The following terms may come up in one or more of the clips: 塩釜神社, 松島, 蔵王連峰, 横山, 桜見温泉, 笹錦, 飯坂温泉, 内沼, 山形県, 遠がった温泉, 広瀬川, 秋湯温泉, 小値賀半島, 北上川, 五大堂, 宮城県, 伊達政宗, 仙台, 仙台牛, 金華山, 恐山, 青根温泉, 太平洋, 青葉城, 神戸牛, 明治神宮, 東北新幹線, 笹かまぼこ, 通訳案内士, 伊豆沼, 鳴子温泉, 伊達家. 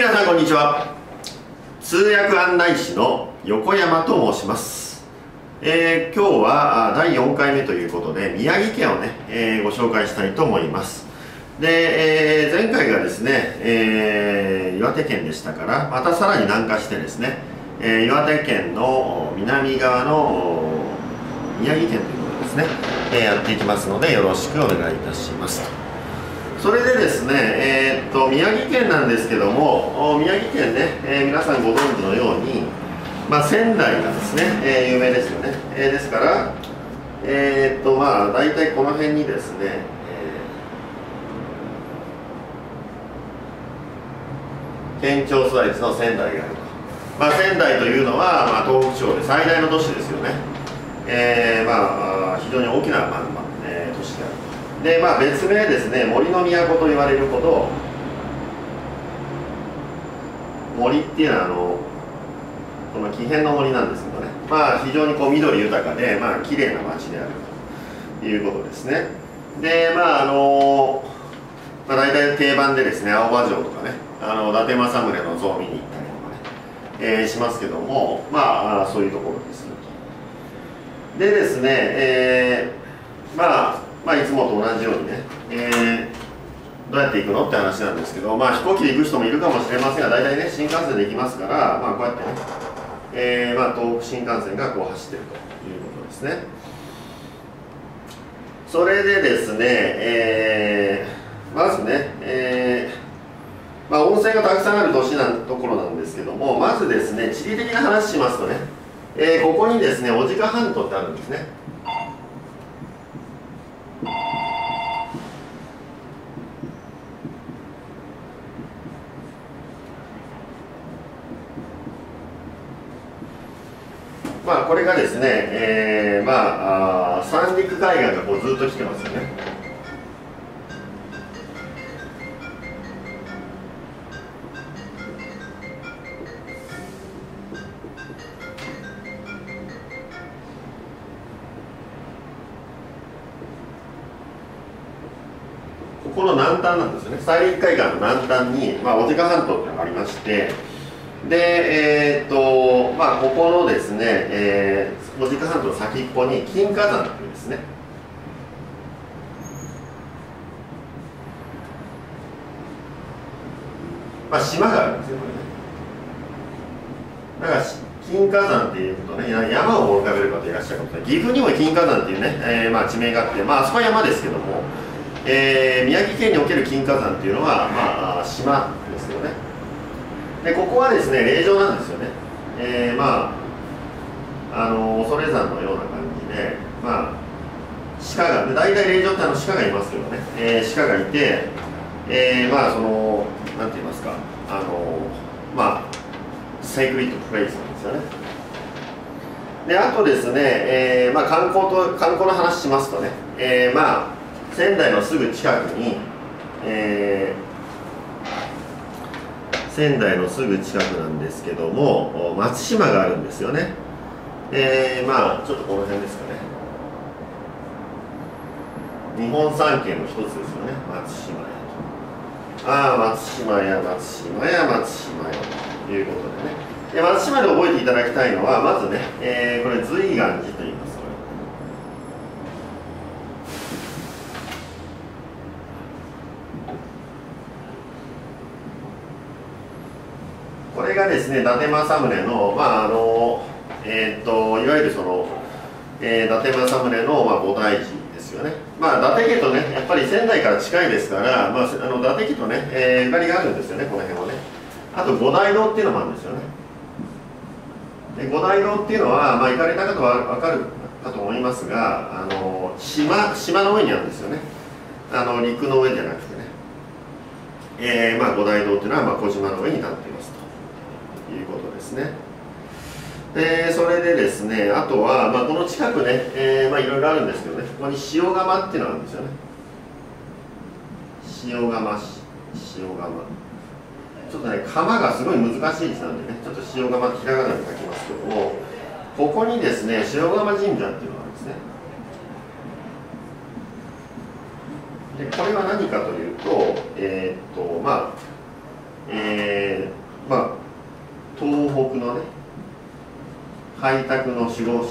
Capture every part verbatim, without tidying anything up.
皆さんこんにちは。通訳案内士の横山と申します、えー、今日はだいよんかいめということで宮城県をね、えー、ご紹介したいと思います。で、えー、前回がですね、えー、岩手県でしたからまたさらに南下してですね、えー、岩手県の南側の宮城県ということですね、えー、やっていきますのでよろしくお願いいたしますと。それでですね、えー、っと宮城県なんですけども、宮城県ね、えー、皆さんご存知のように、まあ、仙台がですね、えー、有名ですよね、えー、ですから、えー、っとまあ大体この辺にですね、えー、県庁所在地の仙台があると、まあ、仙台というのは、まあ、東北地方で最大の都市ですよね、えーまあ、非常に大きな、まあまあえー、都市であると。でまあ、別名ですね、森の都と言われるほど、森っていうのはあのこの木偏の森なんですけどね、まあ、非常にこう緑豊かで、まあ綺麗な町であるということですね。で、まああのまあ、大体定番でですね、青葉城とかね、あの伊達政宗の像を見に行ったりとかね、えー、しますけども、まあ、そういうところです。でですね、えー、まあまあいつもと同じようにね、えー、どうやって行くのって話なんですけど、まあ、飛行機で行く人もいるかもしれませんが、大体ね、新幹線で行きますから、まあ、こうやってね、えーまあ、東北新幹線がこう走ってるということですね。それでですね、えー、まずね、えーまあ、温泉がたくさんある都市なところなんですけども、まずですね、地理的な話しますとね、えー、ここにですね、小値賀半島ってあるんですね。まあこれがですね、えーまあ、あ三陸海岸がこうずっと来てますよね。ここの南端なんですよね。三陸海岸の南端に、まあ、小値賀半島ってのがありまして。でえー、っとまあここのですね、えー、小値賀半島の先っぽに金華山というですね、まあ、島があるんですよこれね。だから金華山っていうとね、山を思い浮かべる方いらっしゃるかもしれない。岐阜にも金華山っていうね、えーまあ、地名があって、まあ、あそこは山ですけども、えー、宮城県における金華山っていうのは、まあ、島ですよね。でここはですね、霊場なんですよね。えー、まああの恐山のような感じで、まあ鹿がで大体霊場ってあの鹿がいますけどね、えー、鹿がいて、えー、まあそのなんて言いますか、あのまあセイクリッドプレイスなんですよね。であとですね、えー、まあ観光と観光の話しますとね、えー、まあ仙台のすぐ近くに、えー仙台のすぐ近くなんですけども、松島があるんですよね。えー、まあちょっとこの辺ですかね。日本三景の一つですよね、松島屋と。ああ、松島屋、松島屋、松島屋ということでね。で松島で覚えていただきたいのは、まずね、えー、これ、瑞巌寺と言います。これがですね、伊達政宗の、まああのえー、といわゆるその、えー、伊達政宗の、まあ、菩提寺ですよね。まあ、伊達家とね、やっぱり仙台から近いですから、まあ、あの伊達家とね、えー、ゆかりがあるんですよね、この辺はね。あと五大堂っていうのもあるんですよね。で五大堂っていうのは、まあ、行かれた方は分かるかと思いますが、あの 島, 島の上にあるんですよね、あの陸の上じゃなくてね、えーまあ、五大堂っていうのは、まあ、小島の上に立っていますと。いうことですね。でそれでですね、あとは、まあ、この近くね、えーまあ、いろいろあるんですけどね、ここに塩釜っていうのがあるんですよね。塩釜、塩釜。ちょっとね、釜がすごい難しい字なんでね、ちょっと塩釜ってひらがなで書きますけども、ここにですね、塩釜神社っていうのがあるんですね。でこれは何かというと、えー、っと、まあ、えー、まあ東北のね開拓の守護神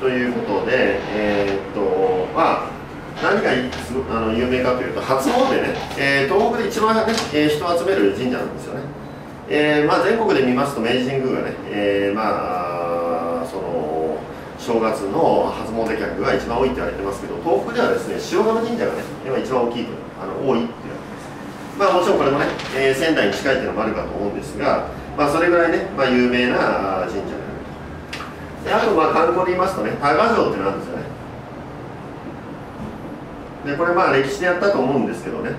ということで、えー、っとまあ何があの有名かというと初詣ね、えー、東北で一番、ねえー、人を集める神社なんですよね。えーまあ、全国で見ますと明治神宮がね、えーまあ、その正月の初詣客が一番多いって言われてますけど、東北ではですね塩釜神社がね今一番大きいあの多いって言われてます。まあもちろんこれもね、えー、仙台に近いっていうのもあるかと思うんですが、まあ、それぐらいね、まあ、有名な神社であると。であとまあ観光で言いますとね多賀城ってのあるんですよね。でこれまあ歴史でやったと思うんですけどね、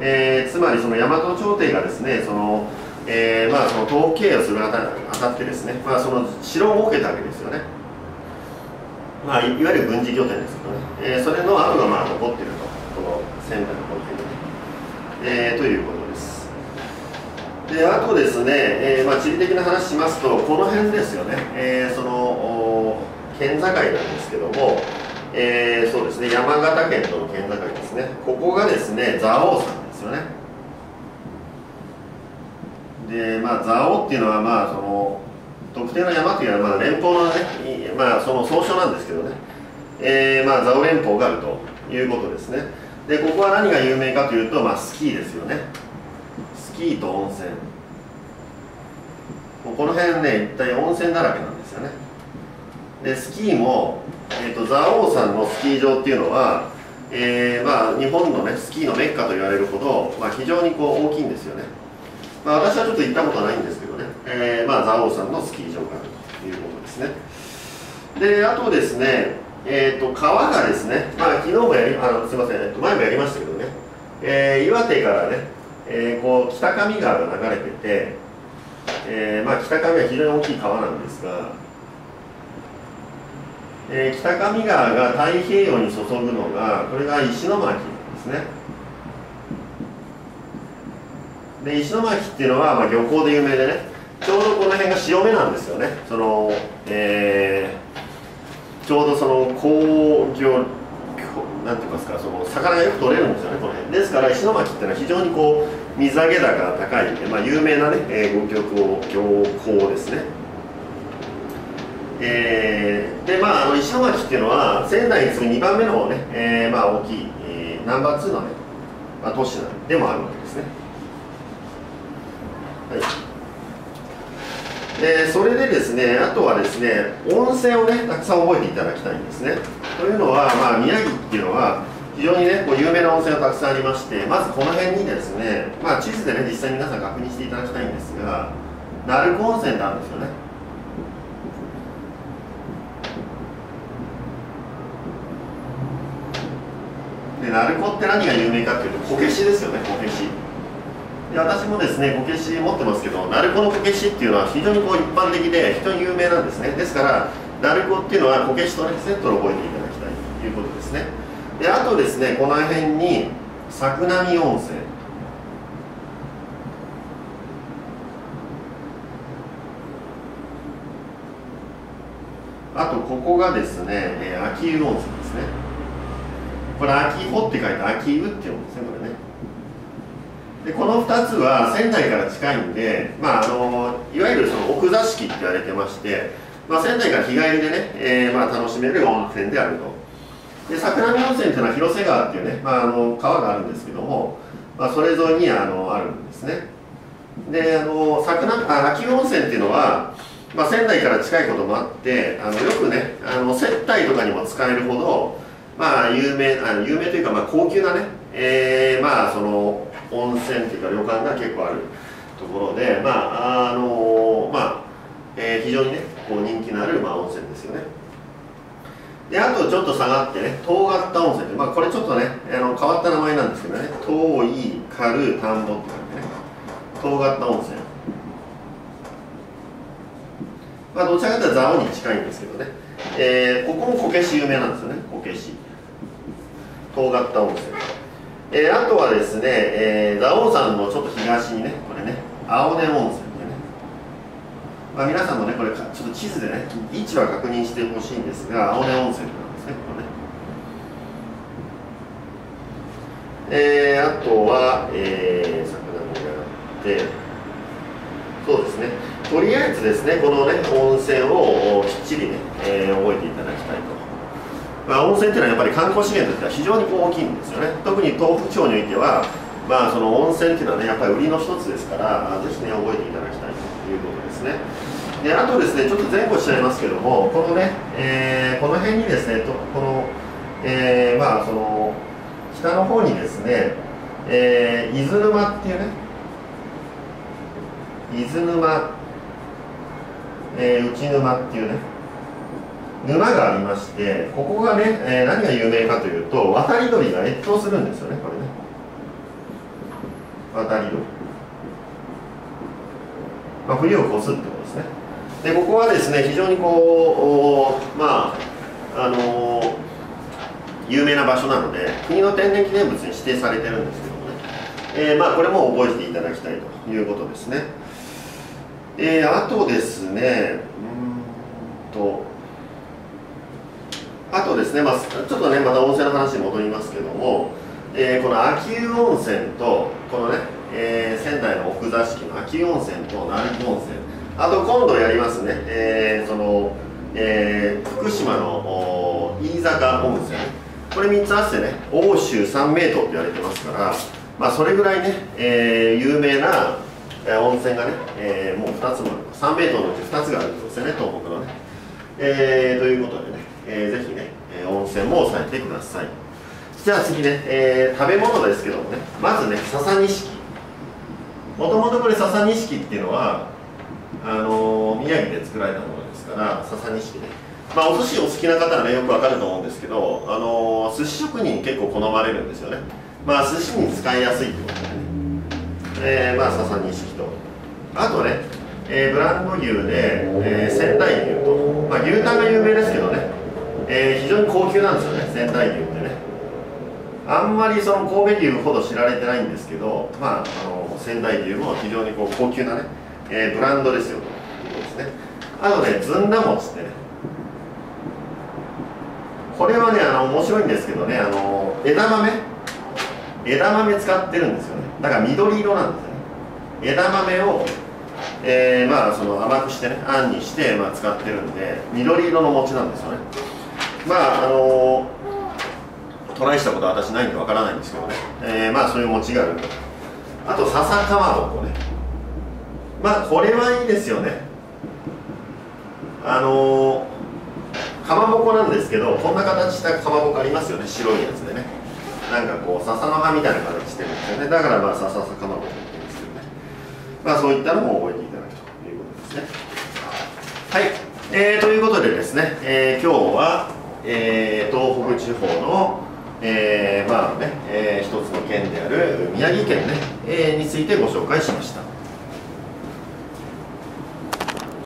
えー、つまりその大和朝廷がですねそのえーまあ、その統計をするあたってですね、まあ、その城を設けたわけですよね、まあ、いわゆる軍事拠点ですけどね、えー、それの跡がまあ残っていると、この仙台の本拠地で、えー、ということです。であとですね、えーまあ、地理的な話しますとこの辺ですよね、えー、その県境なんですけども、えー、そうですね山形県との県境ですね。ここがですね蔵王山ですよね。でまあ、蔵王っていうのは、まあ、その特定の山というのは、まあ、連邦のね、まあ、その総称なんですけどね、えーまあ、蔵王連峰があるということですね。でここは何が有名かというと、まあ、スキーですよね。スキーと温泉、この辺ね一体温泉だらけなんですよね。でスキーも、えー、と蔵王山のスキー場っていうのは、えーまあ、日本の、ね、スキーのメッカと言われるほど、まあ、非常にこう大きいんですよね。まあ私はちょっと行ったことはないんですけどね、えー、まあ蔵王山のスキー場があるということですね。であとですね、えー、と川がですね、まあ、昨日もやりあのすいません、えっと、前もやりましたけどね、えー、岩手からね、えー、こう北上川が流れてて、えーまあ、北上は非常に大きい川なんですが、えー、北上川が太平洋に注ぐのがこれが石巻なんですね。で石巻っていうのは、まあ、漁港で有名でね、ちょうどこの辺が潮目なんですよね。その、えー、ちょうどその工業なんて言いますか、その魚がよく取れるんですよね、この辺ですから。石巻っていうのは非常にこう水揚げ高が高い、まあ、有名なね、えー、漁港ですね、えー、でまああの石巻っていうのは仙台に次ぐにばんめの方ね、えーまあ、大きい、えー、ナンバーツーのね、まあ、都市でもあるわけですね。はい、でそれでですね、あとはですね温泉をねたくさん覚えていただきたいんですね。というのは、まあ、宮城っていうのは非常にねこう有名な温泉がたくさんありまして、まずこの辺にですね、まあ、地図でね実際に皆さん確認していただきたいんですが、鳴子温泉ってあるんですよね。で鳴子って何が有名かっていうとこけしですよね、こけし。私もですねこけし持ってますけど、鳴子のこけしっていうのは非常にこう一般的で非常に有名なんですね。ですから鳴子っていうのはこけしとねセットを覚えていただきたいということですね。であとですねこの辺に作並温泉、あとここがですね秋湯温泉ですね。これ秋穂って書いて秋湯っていうんですね、これね。でこのふたつは仙台から近いんで、まあ、あのいわゆるその奥座敷って言われてまして、まあ、仙台から日帰りでね、えーまあ、楽しめる温泉であると。で桜見温泉っていうのは広瀬川っていうね、まあ、あの川があるんですけども、まあ、それ沿いに あ, のあるんですね。であの桜秋温泉っていうのは、まあ、仙台から近いこともあってあのよくねあの接待とかにも使えるほど、まあ、有名あの有名というか、まあ、高級なね、えー、まあその温泉というか旅館が結構あるところで、まああのまあ、えー、非常にねこう人気のある、まあ、温泉ですよね。であとちょっと下がってね遠がった温泉って、まあ、これちょっとねあの変わった名前なんですけどね、遠い軽田んぼって感じでね遠がった温泉、まあ、どちらかというと蔵王に近いんですけどね、えー、ここもこけし有名なんですよね。こけし遠がった温泉、えー、あとはですね、えー、蔵王山のちょっと東にね、これね、青根温泉でね、まあ、皆さんもね、これ、ちょっと地図でね、位置は確認してほしいんですが、青根温泉なんですね、これね。えー、あとは、えー、桜もやって、そうですね、とりあえずですね、このね、温泉をきっちりね、えー、覚えていただきたいと。まあ、温泉というのはやっぱり観光資源としては非常に大きいんですよね。特に東北地方においては、まあ、その温泉というのは、ね、やっぱり売りの一つですから、ぜひ、ね、覚えていただきたいということですね。であとですね、ちょっと前後しちゃいますけども、このね、えー、この辺にですね、とこの、えー、まあその北の方にですね、えー、伊豆沼っていうね、伊豆沼、えー、内沼っていうね、沼がありまして、ここがね、えー、何が有名かというと、渡り鳥が越冬するんですよね、これね、渡り鳥、まあ、冬を越すってことですね。でここはですね、非常にこうまああのー、有名な場所なので、国の天然記念物に指定されてるんですけどもね、えー、まあこれも覚えていただきたいということですね。えー、あとですね、うんとあとですね、まあ、ちょっとね、また温泉の話に戻りますけども、えー、この秋保温泉と、このね、えー、仙台の奥座敷の秋保温泉と鳴子温泉、あと今度やりますね、えーそのえー、福島の飯坂温泉、これみっつ合わせてね、奥州三名湯と言われてますから、まあ、それぐらいね、えー、有名な温泉がね、えー、もうふたつも、三名湯のうちふたつがあるんですよね、東北のね。えー、ということでね。えー、ぜひね、えー、温泉も押さえてください。じゃあ次ね、えー、食べ物ですけどもね、まずね、笹錦。もともとこれ笹錦っていうのはあのー、宮城で作られたものですから、笹錦ね、まあお寿司お好きな方はね、よくわかると思うんですけど、あのー、寿司職人結構好まれるんですよね。まあ寿司に使いやすいってことでね、えー、まあ笹錦と、あとね、えー、ブランド牛で、えー、仙台牛と、まあ、牛タンが有名ですけどね、えー、非常に高級なんですよね、仙台牛ってね。あんまりその神戸牛ほど知られてないんですけど、まあ、あの仙台牛も非常にこう高級なね、えー、ブランドですよということですね。あとね、ずんだ餅ってね、これはね、あの面白いんですけどね、あの枝豆枝豆使ってるんですよね。だから緑色なんですよね。枝豆を、えー、まあその甘くしてね、あんにして、まあ、使ってるんで、緑色の餅なんですよね。まああのー、トライしたことは私ないんでわからないんですけどね、えー、まあそういう餅がある。あと笹かまぼこね、まあこれはいいですよね。あのー、かまぼこなんですけど、こんな形したかまぼこありますよね、白いやつでね、なんかこう笹の葉みたいな形してるんですよね。だからまあ笹かまぼこって言うんですけどね、まあそういったのも覚えていただくということですね。はい、えー、ということでですね、えー、今日はえー、東北地方の、えーまあねえー、一つの県である宮城県、ねえー、についてご紹介しました。